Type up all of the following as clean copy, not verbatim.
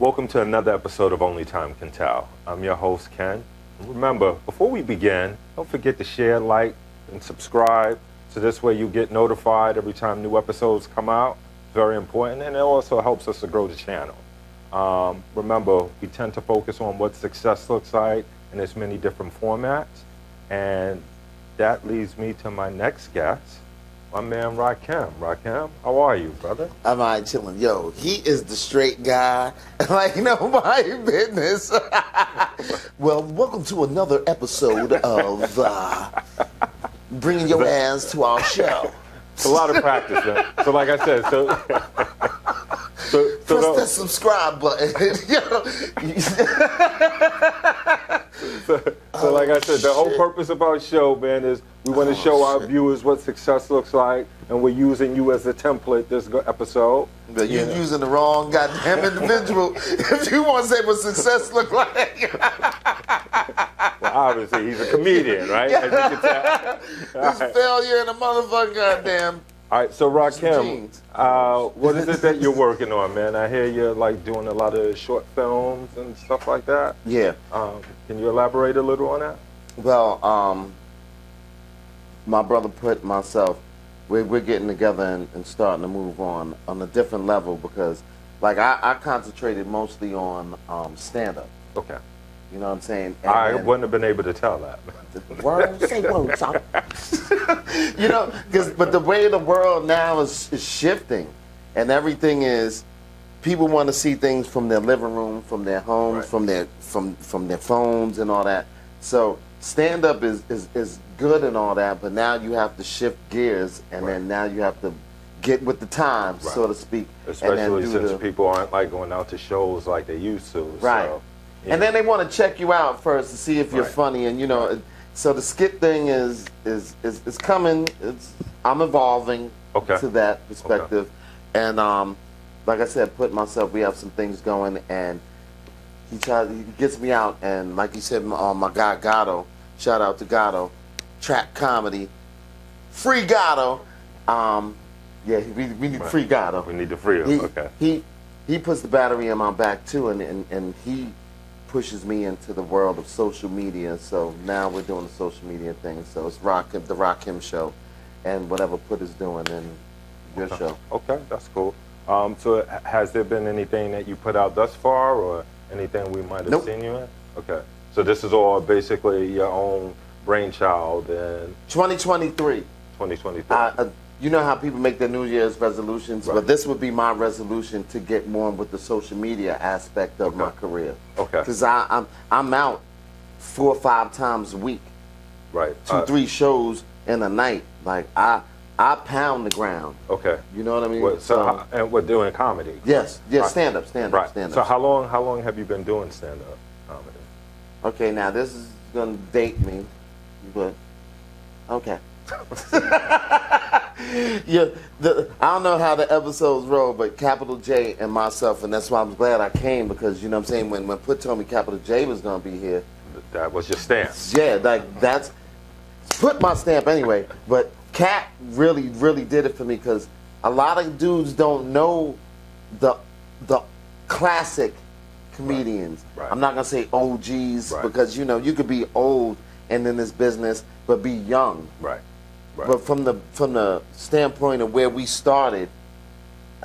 Welcome to another episode of Only Time Can Tell. I'm your host, Ken. Remember, before we begin, don't forget to share, like, and subscribe. So this way you get notified every time new episodes come out. Very important, and it also helps us to grow the channel. Remember, we tend to focus on what success looks like, and there's many different formats. And that leads me to my next guest. My man, Rakim. Rakim, how are you, brother? I'm all right, chilling. Yo, he is the straight guy, like nobody business. Well, welcome to another episode of bringing your ass to our show. It's a lot of practice, man. So, like I said, press that subscribe button. So like I said, the whole purpose of our show, man, is we want to show our viewers what success looks like, and we're using you as a template this episode. But you're using the wrong goddamn individual if you want to say what success looks like. Well, obviously, he's a comedian, right? Yeah. As you can tell. This failure in a motherfucking goddamn... All right, so Rakim, what is it that you're working on, man? I hear you're like doing a lot of short films and stuff like that. Yeah. Can you elaborate a little on that? Well, my brother Put, myself, we're getting together and starting to move on a different level because, like, I concentrated mostly on stand-up. Okay. You know what I'm saying? And I wouldn't have been able to tell that. Words, say words. You know, but the way the world now is shifting, and everything is, people want to see things from their living room, from their homes, right, from their phones and all that. So stand up is good and all that, but now you have to shift gears, and right, then now you have to get with the times, right, so to speak. Especially since people aren't like going out to shows like they used to. Right. So. Yeah. And then they want to check you out first to see if you're right, funny, and you know, right, so the skit thing is coming. It's, I'm evolving, okay, to that perspective, okay, and like I said, Put, myself, we have some things going, and he gets me out, and like you said, my guy Gato, shout out to Gato, Trap Comedy, free Gato, yeah, we need right, free Gato. We need to free him. Okay. He puts the battery in my back too, and he pushes me into the world of social media, so now we're doing the social media thing. So it's the Rockham show, and whatever Put is doing, and your okay, show. Okay, that's cool. So has there been anything that you put out thus far, or anything we might have nope, seen you in? Okay, so this is all basically your own brainchild, and 2023. 2023. You know how people make their New Year's resolutions, right, but this would be my resolution to get more with the social media aspect of okay, my career. Okay. Because I'm out 4 or 5 times a week, right? 2, 3 shows in a night. Like I pound the ground. Okay. You know what I mean? What, so and we're doing comedy. Yes. Yes. Right. Stand up. Right. Stand up. So how long have you been doing stand up comedy? Okay. Now this is gonna date me, but okay. Yeah, I don't know how the episodes roll, but Capital J and myself, and that's why I'm glad I came, because you know what I'm saying, when Put told me Capital J was gonna be here, that was your stamp. Yeah, like that's Put, my stamp anyway, but Cap really did it for me, because a lot of dudes don't know the classic comedians. Right. Right. I'm not gonna say OGs, right, because you know you could be old and in this business but be young. Right. Right. But from the standpoint of where we started,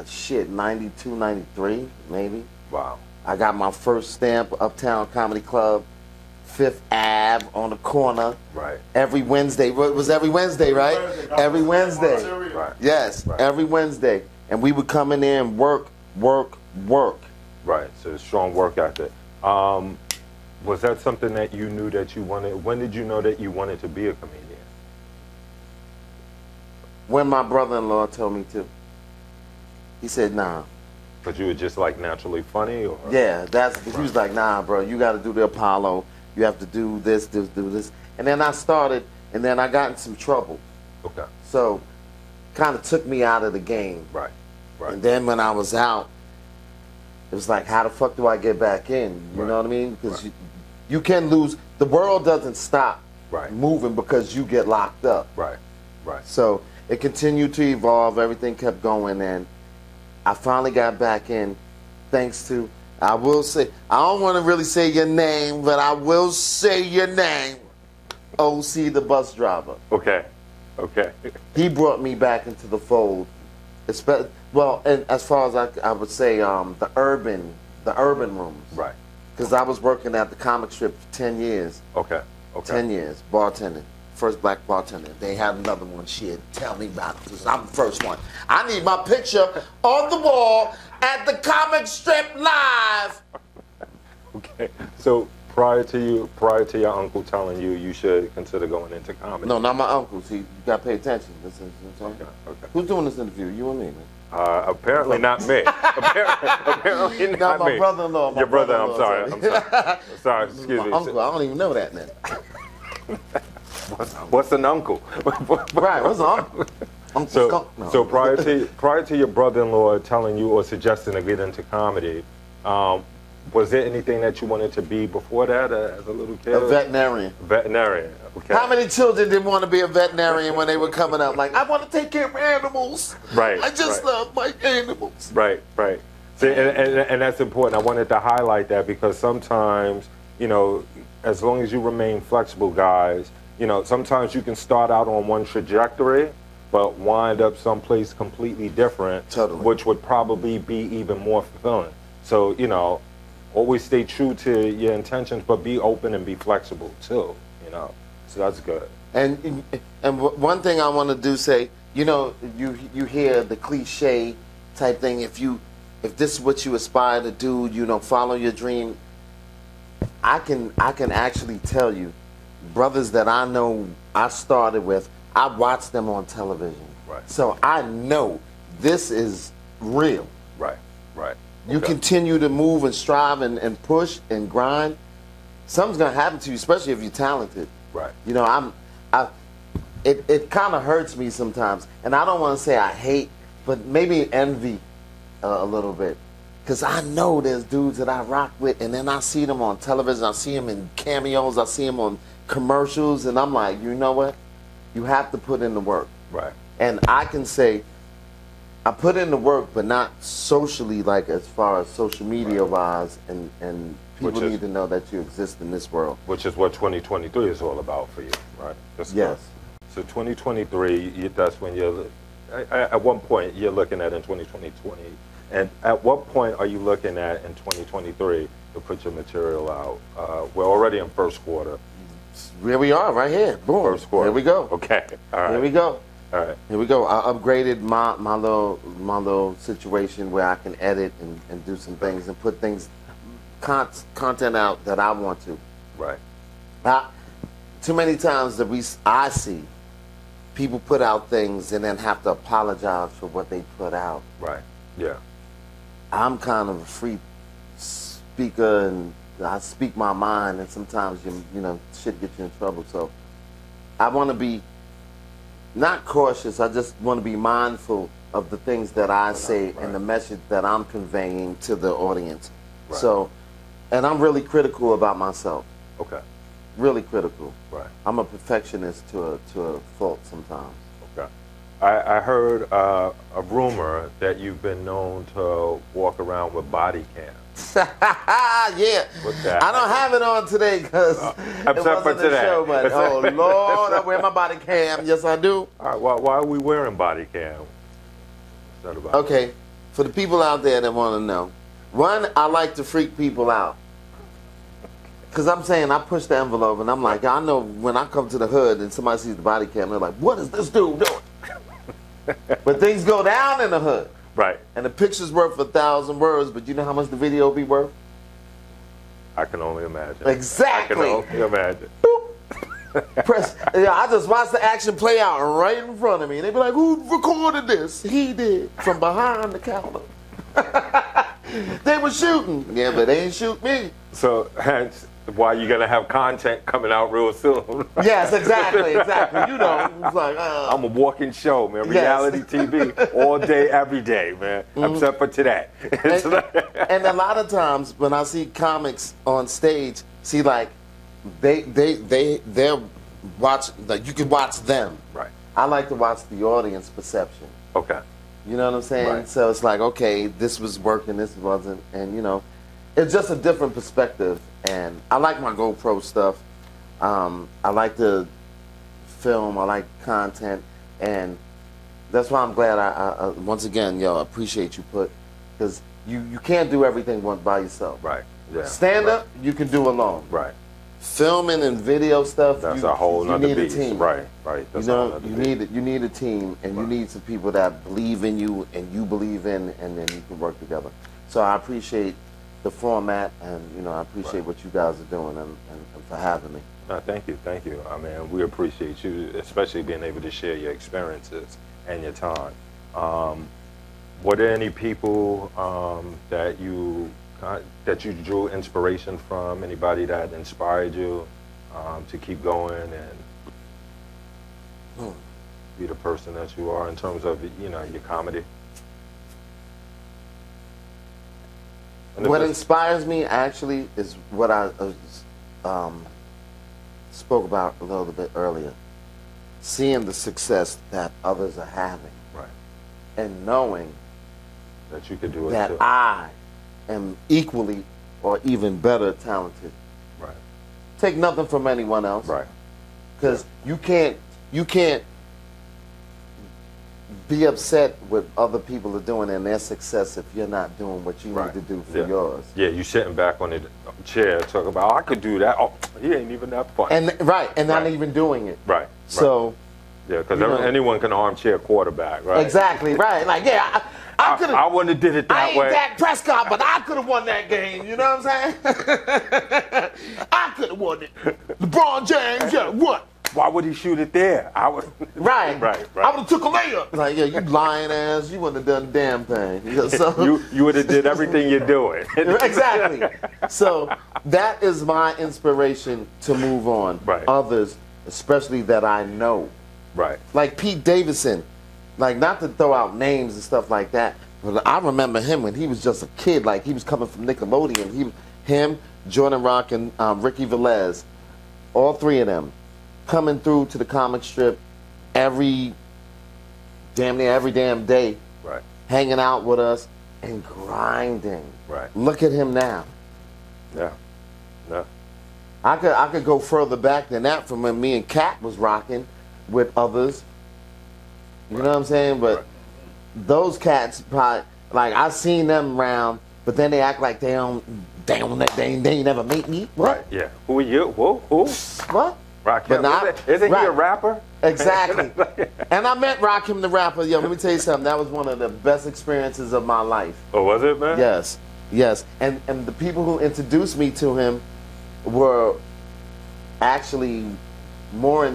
shit, 92, 93, maybe. Wow. I got my first stamp, Uptown Comedy Club, 5th Ave on the corner. Right. Every Wednesday. It was every Wednesday, right? Every Wednesday. Right. Yes, right, every Wednesday. And we would come in there and work. Right, so strong work ethic. Was that something that you knew that you wanted? When did you know that you wanted to be a comedian? When my brother-in-law told me to, he said, nah. But you were just like naturally funny? Or? Yeah, that's, right, he was like, nah, bro, you got to do the Apollo. You have to do this, do this. And then I started, and then I got in some trouble. Okay. So kind of took me out of the game. Right, right. And then when I was out, it was like, how the fuck do I get back in? You right, know what I mean? Because right, you can lose. The world doesn't stop right, moving because you get locked up. Right, right. So it continued to evolve. Everything kept going, and I finally got back in, thanks to I will say, I don't want to really say your name, but I will say your name. O.C., the bus driver. Okay. Okay. He brought me back into the fold. Well, and as far as I would say, the urban rooms. Right. Because I was working at the comic strip for 10 years. Okay. Okay. 10 years, bartending. First black bartender. They had another one. She had tell me about it, because I'm the first one. I need my picture on the wall at the comic strip live. Okay. So prior to your uncle telling you you should consider going into comedy. No, not my uncle. See, you gotta pay attention. Listen, okay, okay. Who's doing this interview? You or me, man? Apparently not me. Apparently not me. My brother-in-law. Your brother. I'm sorry. I'm sorry. Sorry. Excuse my me. Uncle. I don't even know that man. What's an uncle? Right. What's an uncle? So prior to your brother-in-law telling you or suggesting to get into comedy, was there anything that you wanted to be before that as a little kid? A veterinarian. Veterinarian. Okay. How many children didn't want to be a veterinarian when they were coming up? Like, I want to take care of animals. Right. I just love my animals. Right. Right. See, and that's important. I wanted to highlight that because sometimes, you know, as long as you remain flexible, guys, you know, sometimes you can start out on one trajectory, but wind up someplace completely different, totally, which would probably be even more fulfilling. So, you know, always stay true to your intentions, but be open and be flexible too, you know. So that's good. And one thing I want to do say, you know, you hear the cliche type thing. If this is what you aspire to do, you know, follow your dream. I can actually tell you, brothers that I know I started with, I watched them on television. Right. So I know this is real. Right. Right. You continue to move and strive and push and grind. Something's gonna happen to you, especially if you're talented. Right. You know, it kind of hurts me sometimes, and I don't want to say I hate, but maybe envy a little bit, because I know there's dudes that I rock with, and then I see them on television, I see them in cameos, I see them on commercials, and I'm like, you know what? You have to put in the work. Right. And I can say, I put in the work, but not socially, like as far as social media-wise, right, and people need to know that you exist in this world. Which is what 2023 is all about for you, right? That's yes. Cool. So 2023, that's when you're, at one point you're looking at in 2020, and at what point are you looking at in 2023 to put your material out? We're already in first quarter. Here we are, right here. Boom. First quarter. Here we go. Okay. All right. Here we go. All right. Here we go. I upgraded my little situation where I can edit and do some things and put things, content out that I want to. Right. Too many times that I see people put out things and then have to apologize for what they put out. Right. Yeah. I'm kind of a free speaker and I speak my mind, and sometimes you know, shit gets you in trouble. So I want to be, not cautious, I just want to be mindful of the things that I say, right, and the message that I'm conveying to the audience. Right. So, and I'm really critical about myself. Okay. Really critical. Right. I'm a perfectionist to a fault sometimes. Okay. I heard a rumor that you've been known to walk around with body cams. Yeah, I don't have it on today because it wasn't a show, but oh Lord, I wear my body cam. Yes, I do. All right, why are we wearing body cam? Okay, for the people out there that want to know, one, I like to freak people out because I'm saying I push the envelope, and I'm like, I know when I come to the hood and somebody sees the body cam, they're like, what is this dude doing? But things go down in the hood. Right. And the picture's worth 1,000 words, but you know how much the video will be worth? I can only imagine. Exactly. I can only imagine. Boop. Press. Yeah, I just watched the action play out right in front of me. And they'd be like, who recorded this? He did. From behind the counter. They were shooting. Yeah, but they didn't shoot me. So, hence why you're going to have content coming out real soon. Yes, exactly, exactly. You know, it's like, I'm a walking show, man. Reality TV all day, every day, man, except for today. And a lot of times when I see comics on stage, see, like, they're watching, like, you can watch them. Right. I like to watch the audience perception. Okay. You know what I'm saying? Right. So it's like, okay, this was working, this wasn't, and, you know, it's just a different perspective. And I like my GoPro stuff. I like to film. I like content. And that's why I'm glad I once again, yo, appreciate you, Put, because you can't do everything by yourself. Right. Yeah. Stand-up, right. You can do alone. Right. Filming and video stuff, that's a whole nother beast. Team. Right, right. That's, you know, you need a team, and right. You need some people that believe in you and you believe in, and then you can work together. So I appreciate the format, and you know, I appreciate right. What you guys are doing, and for having me. No, thank you, thank you. I mean, we appreciate you, especially being able to share your experiences and your time. Were there any people that you drew inspiration from, anybody that inspired you to keep going and be the person that you are in terms of, you know, your comedy? What inspires me actually is what I spoke about a little bit earlier. Seeing the success that others are having, right, and knowing that you could do it that too. I am equally or even better talented. Right. Take nothing from anyone else. Right. Because yeah. you can't be upset with other people are doing and their success if you're not doing what you right. Need to do for yeah. Yours. Yeah, you sitting back on the chair talking about, oh, I could do that. Oh, he ain't even that funny. And right, and right. Not even doing it. Right. So. Yeah, because anyone can armchair quarterback, right? Exactly. Right. Like yeah. I wouldn't have did it that way. I ain't Dak Prescott, but I could have won that game. You know what I'm saying? I could have won it. LeBron James, yeah, what? Why would he shoot it there? I was right. Right, right. I would have took a layup. Like, yeah, you lying ass. You wouldn't have done a damn thing. You know, so. you would have did everything you're doing. Exactly. So that is my inspiration to move on. Right. Others, especially that I know. Right. Like Pete Davidson. Like, not to throw out names and stuff like that, but I remember him when he was just a kid. Like, he was coming from Nickelodeon. Him, Jordan Rock, and Ricky Velez, all three of them, coming through to the comic strip damn near every damn day, right. Hanging out with us and grinding. Right. Look at him now. Yeah. Yeah. I could go further back than that from when me and Kat was rocking with others. You know what I'm saying? But right. Those cats probably, like, I seen them around, but then they act like they never meet me. What? Right, yeah. Who are you? Who? What? Rakim. Isn't he a rapper? Exactly. And I met Rakim the rapper. Yo, let me tell you something. That was one of the best experiences of my life. Oh, was it, man? Yes. Yes. And the people who introduced me to him were actually more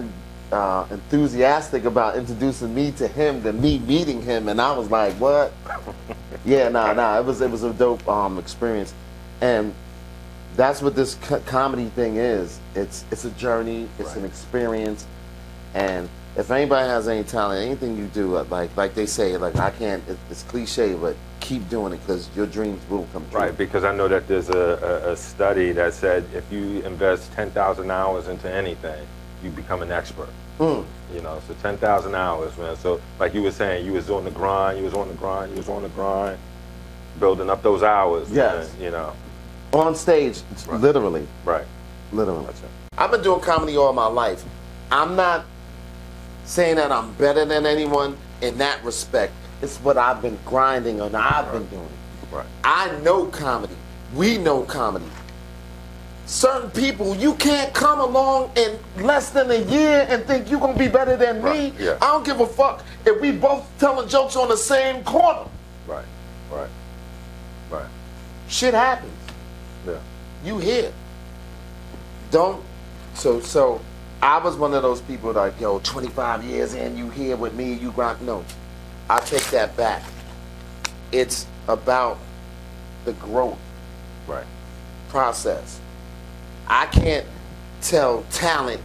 enthusiastic about introducing me to him than me meeting him, and I was like, what? Yeah, nah, it was a dope experience. And that's what this comedy thing is. It's a journey, it's right. An experience. And if anybody has any talent, anything you do, like they say, like, I can't, it's cliche, but keep doing it, because your dreams will come true. Right, because I know that there's a study that said if you invest 10,000 hours into anything, you become an expert. Mm. You know, so 10,000 hours, man. So like you were saying, you was on the grind, building up those hours. Yes. Man, you know. On stage, right. Literally. Right. Literally. Gotcha. I've been doing comedy all my life. I'm not saying that I'm better than anyone in that respect. It's what I've been grinding on, I've right. Been doing. Right. I know comedy. We know comedy. Certain people, you can't come along in less than a year and think you're going to be better than right, me. Yeah. I don't give a fuck if we both telling jokes on the same corner. Right, right, right. Shit happens. Yeah. You here. Don't. So I was one of those people like, yo, 25 years in, you here with me, you grind. No, I take that back. It's about the growth right. Process. I can't tell talent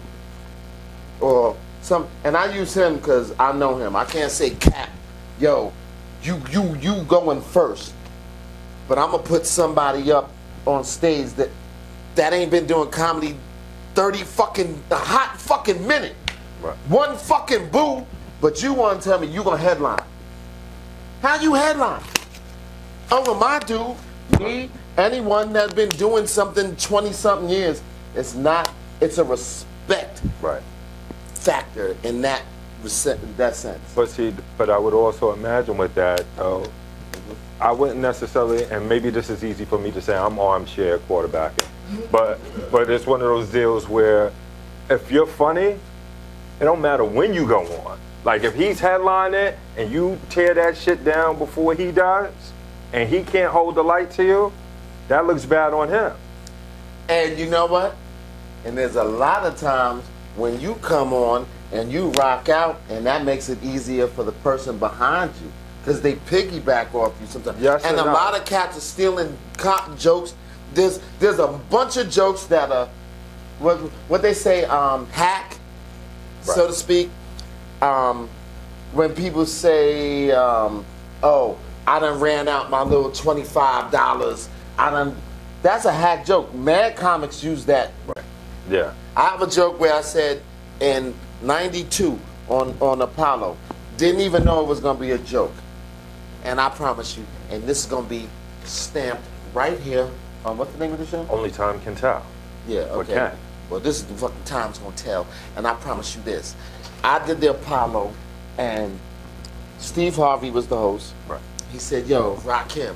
or some, and I use him because I know him. I can't say, Cap, yo, you going first, but I'm gonna put somebody up on stage that ain't been doing comedy 30 fucking a hot fucking minute, right. One fucking boo, but you wanna tell me you gonna headline? How you headline? Over my dude, me, anyone that's been doing something 20-something years, it's not, it's a respect factor in that sense. But see, but I would also imagine with that, though, I wouldn't necessarily, and maybe this is easy for me to say, I'm armchair quarterbacking, but it's one of those deals where if you're funny, it don't matter when you go on. Like if he's headlining it and you tear that shit down before he dies, and he can't hold the light to you, that looks bad on him. And you know what? And there's a lot of times when you come on and you rock out, and that makes it easier for the person behind you, because they piggyback off you sometimes. Yes, and a lot of cats are stealing cop jokes. There's a bunch of jokes that are, what they say, hack, so to speak. When people say, oh, I done ran out my little $25, I done, that's a hack joke. Mad comics use that. Right. Yeah. I have a joke where I said in '92 on Apollo, didn't even know it was going to be a joke. And I promise you, and this is going to be stamped right here on, what's the name of the show? Only Time Can Tell. Yeah, okay. Ken. Well, this is the fucking time's going to tell. And I promise you this. I did the Apollo, and Steve Harvey was the host. Right. He said, yo, Rakim.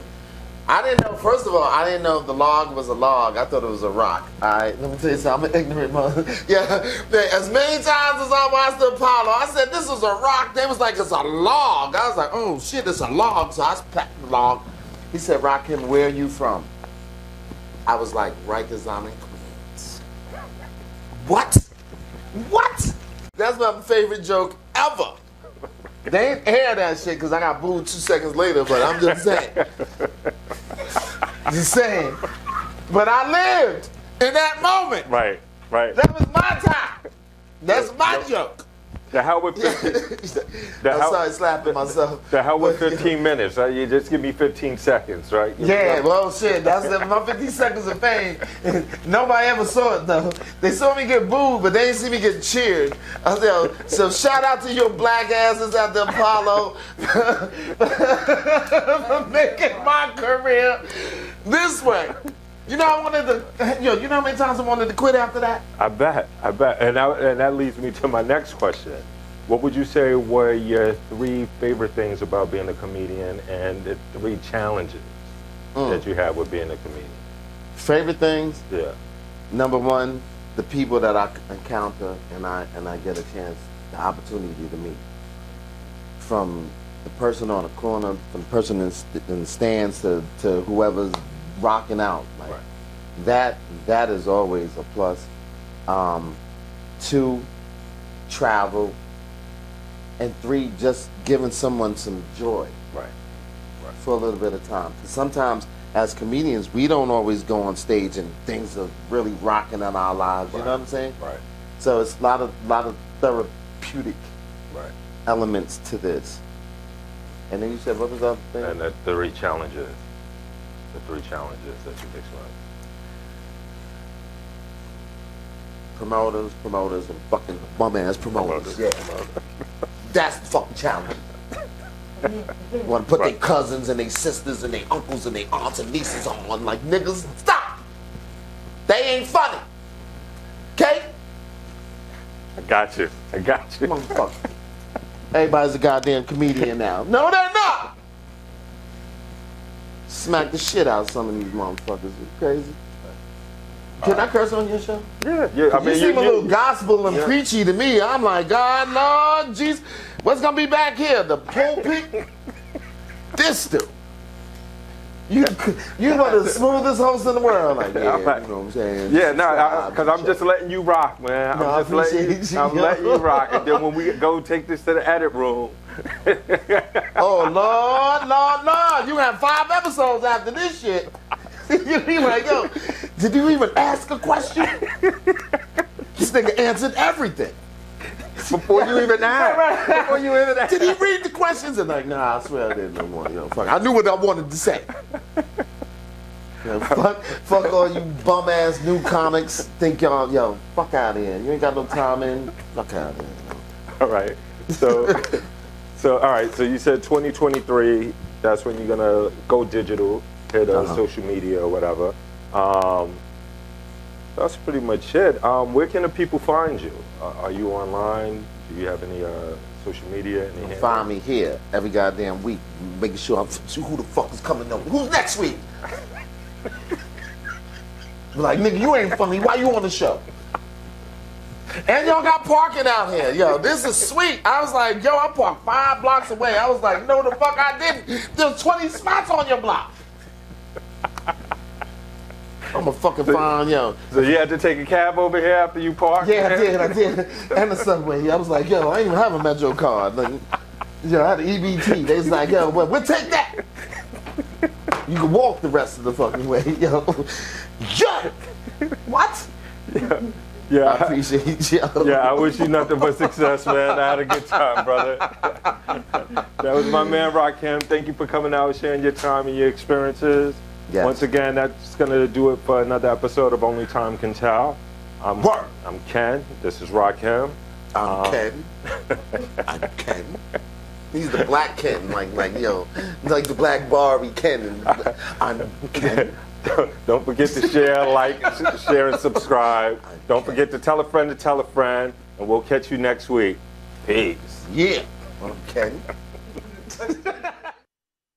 I didn't know, first of all, I didn't know if the log was a log. I thought it was a rock. All right, let me tell you something. I'm an ignorant mother. Yeah, as many times as I watched the Apollo, I said, this is a rock. They was like, it's a log. I was like, oh, shit, it's a log. So I packed the log. He said, Rakim, where are you from? I was like, Rikers Island, Queens. What? What? That's my favorite joke ever. They ain't air that shit because I got booed 2 seconds later, but I'm just saying. Just saying. But I lived in that moment. Right, right. That was my time. That's my joke. The hell with 15. I'm sorry, slapping myself. The hell with 15 minutes. You just give me 15 seconds, right? Yeah, well, shit. That's my 15 seconds of fame. Nobody ever saw it, though. They saw me get booed, but they didn't see me get cheered. I said, oh, so shout out to your black asses at the Apollo for making my career this way. You know, I wanted to. Yo, you know how many times I wanted to quit after that? I bet, I bet. And that leads me to my next question. What would you say were your three favorite things about being a comedian, and the three challenges that you had with being a comedian? Favorite things? Yeah. Number one, the people that I encounter and I get a chance, the opportunity to meet. From the person on the corner, from the person in the stands to whoever's rocking out, like that is always a plus. Two, travel, and three, just giving someone some joy for a little bit of time. Because sometimes as comedians, we don't always go on stage and things are really rocking in our lives. You know what I'm saying? Right. So it's a lot of therapeutic elements to this. And then you said, what was the other thing? And the three challenges. The three challenges that you described. Promoters, and fucking bum-ass promoters. Yeah. Promoters. That's the fucking challenge. You want to put their cousins and their sisters and their uncles and their aunts and nieces on like niggas. Stop! They ain't funny. Okay? I got you. I got you. Motherfucker. Everybody's a goddamn comedian now. No, they're not! Smack the shit out of some of these motherfuckers. You crazy? Can I curse on your show? Yeah, yeah. I mean, you seem a little gospel and preachy to me. I'm like, God, Lord, Jesus. What's gonna be back here? The pulpit? This dude. You know the smoothest host in the world. Like, yeah, like, you know what I'm saying? Yeah, no, because I'm just letting you rock, man. No, I'm just letting you rock. And then when we go take this to the edit room. Oh, Lord. You have 5 episodes after this shit. You be like, yo, did you even ask a question? This nigga answered everything. Before you even asked. Before you even asked. Did he read the questions? And like, nah, I swear I didn't no more. Yo, fuck. I knew what I wanted to say. Yo, fuck all you bum ass new comics. Think y'all, yo, fuck out of here. You ain't got no time in. Fuck out of here. All right. So all right. So you said 2023. That's when you're gonna go digital. hit us, social media or whatever. That's pretty much it. Where can the people find you? Are you online? Do you have any social media? Any find me here every goddamn week, making sure I'm who the fuck is coming up. Who's next week? Like, nigga, you ain't funny. Why you on the show? And y'all got parking out here. Yo, this is sweet. I was like, yo, I parked 5 blocks away. I was like, no, the fuck I didn't. There's 20 spots on your block. I'm a fucking fine, yo. So you had to take a cab over here after you parked? Yeah, I did. And the subway. I was like, yo, I ain't even have a Metro card. Like, yo, I had an EBT. They was like, yo, we'll take that. You can walk the rest of the fucking way, yo. Yo! What? Yeah. Yeah, I appreciate you. Yeah, I wish you nothing but success, man. I had a good time, brother. That was my man, Rakim. Thank you for coming out, sharing your time and your experiences. Yes. Once again, that's going to do it for another episode of Only Time Can Tell. I'm Ken. This is Rakim. I'm Ken. I'm Ken. He's the black Ken, like yo, like the black Barbie Ken. I'm Ken. Don't forget to share, like, share, and subscribe. Don't forget to tell a friend, and we'll catch you next week. Peace. Yeah. Okay.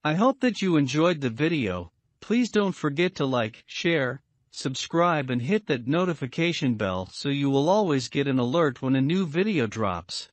I hope that you enjoyed the video. Please don't forget to like, share, subscribe, and hit that notification bell so you will always get an alert when a new video drops.